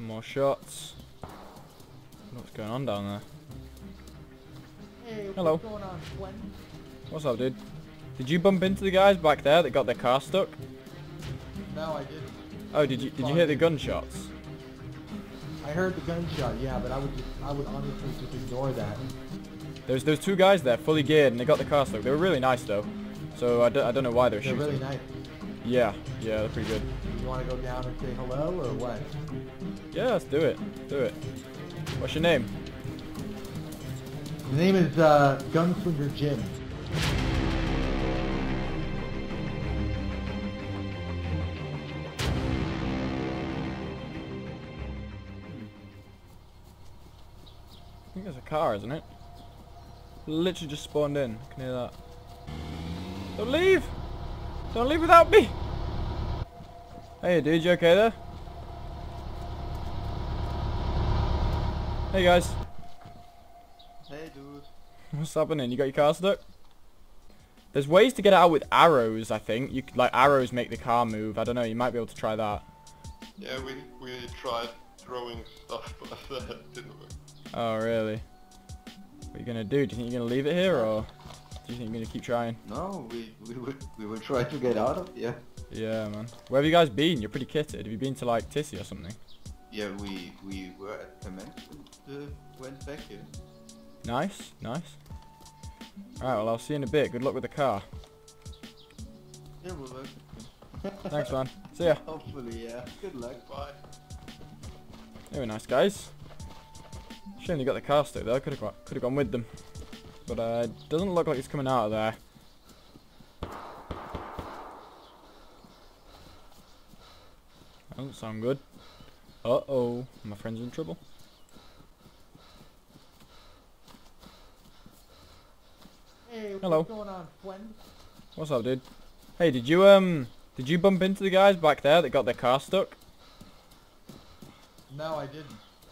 More shots. What's going on down there? Hey, hello. What's going on, Glenn? What's up, dude? Did you bump into the guys back there that got their car stuck? No, I didn't. Oh, did you hear the gunshots? I heard the gunshot, yeah, but I would honestly just ignore that. There's two guys there, fully geared, and they got the car stuck. They were really nice though, so I don't know why they're shooting. They're really nice. Yeah, they're pretty good. You want to go down and say hello or what? Yeah, let's do it. What's your name? The name is Gunslinger Jim. I think there's a car, isn't it? Literally just spawned in. Can hear that. Don't leave! Don't leave without me! Hey dude, you okay there? Hey guys. Hey dude. What's happening? You got your car stuck? There's ways to get it out with arrows, I think. You like arrows make the car move. I don't know, you might be able to try that. Yeah, we tried throwing stuff, but that didn't work. Oh really? What are you gonna do? Do you think you're gonna leave it here, or do you think you're gonna keep trying? No, we will try to get out of here. Yeah, man. Where have you guys been? You're pretty kitted. Have you been to like Tissy or something? Yeah, we were at Cement and went back here. Nice, nice. Alright, well I'll see you in a bit. Good luck with the car. Yeah, we'll work. Thanks, man. See ya. Hopefully, yeah. Good luck. Bye. They were nice guys. Shame they got the car stuck though. Could have gone with them. But it doesn't look like it's coming out of there. That doesn't sound good. Uh-oh, my friend's in trouble. Hey, hello. What's going on, friend? What's up, dude? Hey, did you bump into the guys back there that got their car stuck? No, I didn't.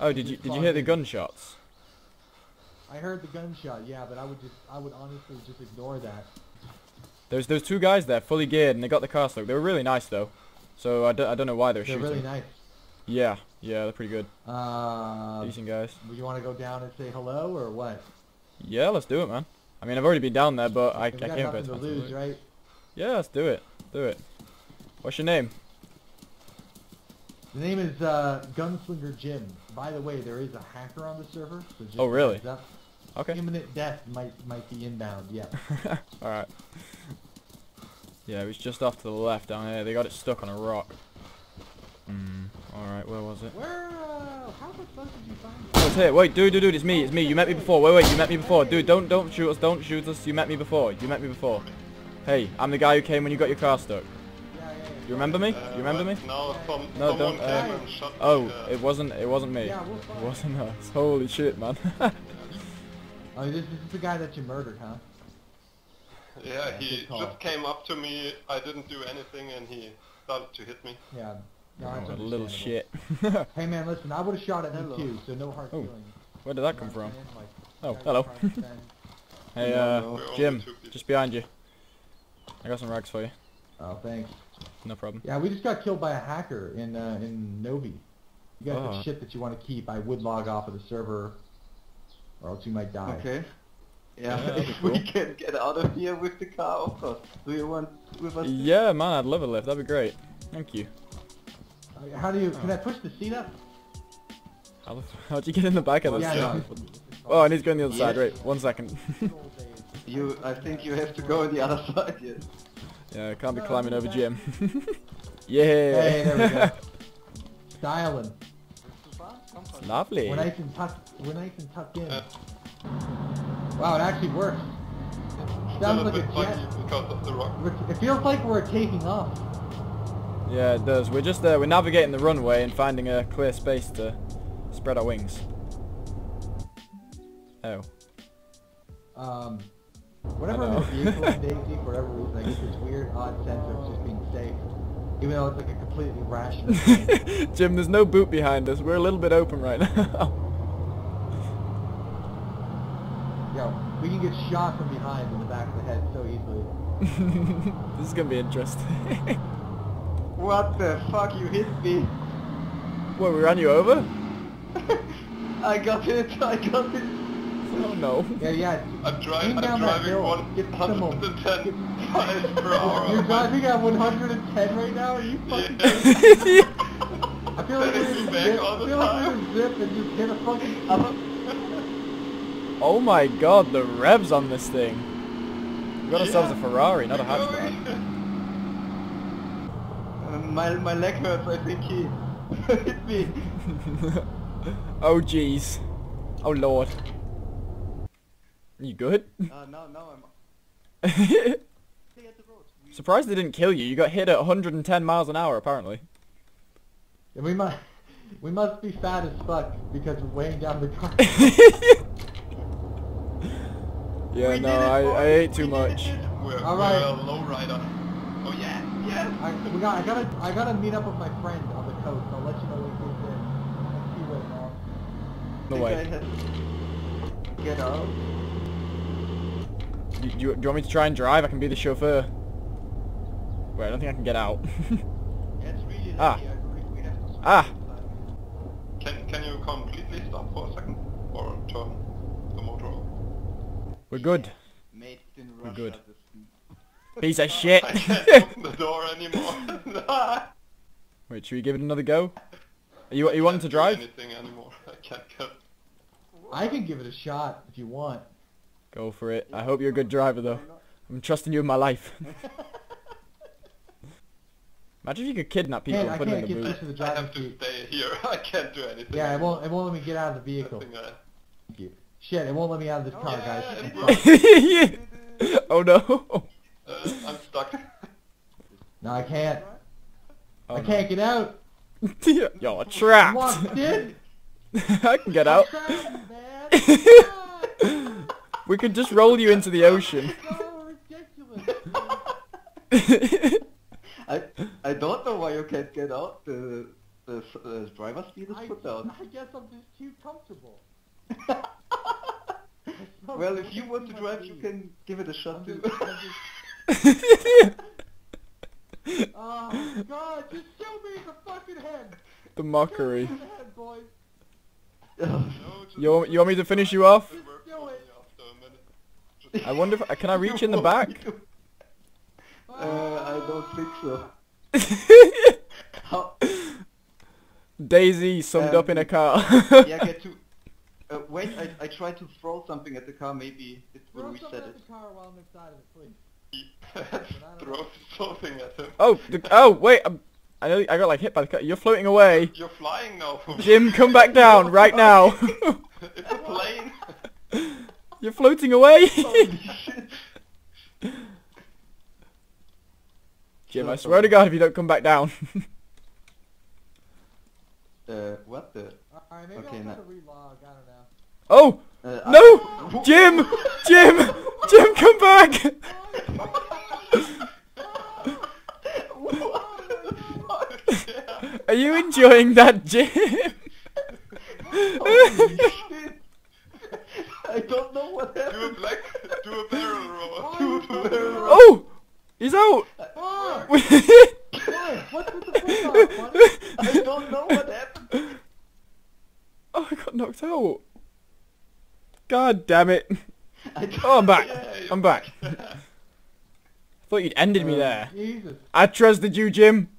Oh, did you hear the gunshots? I heard the gunshot, yeah, but I would honestly just ignore that. There's two guys there, fully geared, and they got the car stuck. They were really nice though, so I don't know why they're shooting. They're really nice. Yeah, they're pretty good. Decent guys. You want to go down and say hello or what? Yeah, let's do it, man. I mean, I've already been down there, but I can't. Got nothing to lose, right? Yeah, let's do it. What's your name? The name is Gunslinger Jim. By the way, there is a hacker on the server. So just really? Okay. Imminent death might be inbound. Yeah. All right. Yeah, it was just off to the left down here. They got it stuck on a rock. All right, where was it? Where? How the fuck did you find it? Oh, it's here. Wait, dude, it's me. It's me. You met me before. Wait, you met me before. Dude, don't shoot us. Don't shoot us. You met me before. Hey, I'm the guy who came when you got your car stuck. You remember me? No, someone came and shot me. Oh, it wasn't me. Yeah, it wasn't us. Holy shit, man. Oh, this is the guy that you murdered, huh? Yeah, he just came up to me. I didn't do anything, and he started to hit me. Yeah. No, little shit. Hey, man, listen. I would have shot at him too, so no hard feelings. Where did that come from? Like, oh, hello. Hey, Jim, just behind you. I got some rags for you. Oh, thanks. No problem. Yeah, we just got killed by a hacker in Novi. You guys have shit that you want to keep. I would log off of the server, or else you might die. Okay. Yeah, if cool. We can get out of here with the car, of course. Do you want with us? Yeah, man, I'd love a lift. That'd be great. Thank you. How do you? Can I push the seat up? How'd you get in the back of this? Yeah, no. Oh, I need to go on the other side. Wait, 1 second. I think you have to go on the other side. Yes. Yeah, I can't be climbing over Jim. Yeah. Hey, there we go. Styling. Lovely. We're nice and tucked in. Wow, it actually works. Sounds like a jet. It feels like we're taking off. Yeah, it does. We're just we're navigating the runway and finding a clear space to spread our wings. Oh. Whenever I'm in a vehicle in DayZ, for whatever reason, I get this weird, odd sense of just being safe. Even though it's like a completely rational thing. Jim, there's no boot behind us. We're a little bit open right now. Yo, we can get shot from behind in the back of the head so easily. This is going to be interesting. What the fuck? You hit me. What, we ran you over? I got it, I got it. Oh no. Yeah, yeah. I'm driving 110 miles per hour. You're driving at 110 right now? Are you fucking kidding me? I feel like we're gonna zip and just hit a fucking up. Oh my god, the revs on this thing. We got ourselves a Ferrari, not a hatchback. My leg hurts, I think he hit me. Oh jeez. Oh lord. You good? No, I'm... Surprised they didn't kill you. You got hit at 110 miles an hour, apparently. Yeah, we must be fat as fuck because we're weighing down the car. Yeah, no, I ate too much. All right, low rider. Oh yeah, yeah. I gotta meet up with my friend on the coast. I'll let you know when he's there. Let's see where now. No way. Get out. Do you want me to try and drive? I can be the chauffeur. Wait, I don't think I can get out. Can you completely stop for a second? Or turn the motor off? We're good. We're good. Piece of shit! I can't open the door anymore. Wait, should we give it another go? Are you wanting to drive? I can give it a shot if you want. Go for it. I hope you're a good driver, though. I'm trusting you with my life. Imagine if you could kidnap people and put them in the boot. I have to stay here. I can't do anything. Yeah, it won't let me get out of the vehicle. Shit, it won't let me out of this car, guys. Oh no. I'm stuck. No, I can't. Oh, I can't get out. Y'all are trapped. Locked in. I can get out. We could just roll you into the ocean. So ridiculous. I don't know why you can't get out. The driver's seat is put down. I guess I'm just too comfortable. Well, if you want to drive, you can give it a shot too. Oh god, just show me the fucking head. The mockery. Show me the head, boys. You want me to finish you off? I wonder if... Can I reach in the back? I don't think so. How? DayZ summed up in a car. Yeah, get to... wait, I tried to throw something at the car, maybe it will reset it. Throw something at the car while I'm inside of it, please. Throw something at him. Oh, wait, I got like hit by the car. You're floating away. You're flying now. Jim, come back down right now. It's a plane. You're floating away! Holy shit. Jim, I swear to god if you don't come back down. What the? Alright, maybe I'll try to relog, I don't know. Oh! No! Jim! Jim! Jim, come back! Are you enjoying that, Jim? Holy shit! I don't know what happened. Do a barrel roll. Oh! He's out! What with the fuck? I don't know what happened. Oh, I got knocked out. God damn it. Oh, I'm back. I'm back. I thought you'd ended me there. Jesus. I trusted you, Jim.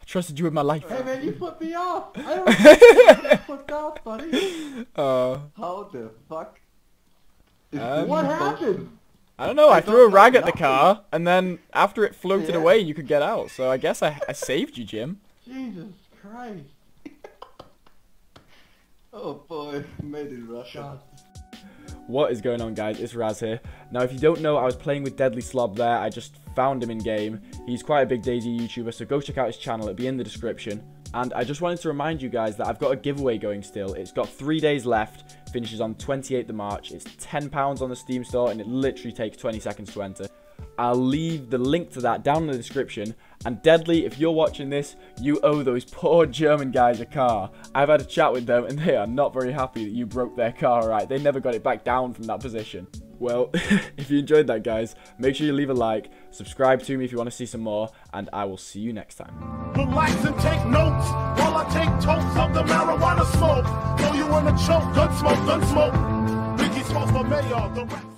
I trusted you with my life. Hey, man, you put me off. I don't know. Off, buddy. How the fuck? What happened? I don't know. I threw a rag at the car, and then after it floated away, you could get out. So I guess I saved you, Jim. Jesus Christ! Oh boy, made in Russia. What is going on, guys? It's Raz here. Now, if you don't know, I was playing with Deadly Slob there. I just found him in game. He's quite a big DayZ YouTuber, so go check out his channel. It'll be in the description. And I just wanted to remind you guys that I've got a giveaway going still. It's got 3 days left, finishes on 28th of March. It's £10 on the Steam store and it literally takes 20 seconds to enter. I'll leave the link to that down in the description. And Deadly, if you're watching this, you owe those poor German guys a car. I've had a chat with them and they are not very happy that you broke their car, right? They never got it back down from that position. Well, if you enjoyed that, guys, make sure you leave a like. Subscribe to me if you want to see some more, and I will see you next time. Relax and take notes while I take totes of the marijuana smoke. Throw you in a choke, gun smoke, gun smoke. Biggie smoke for mayor, the rest.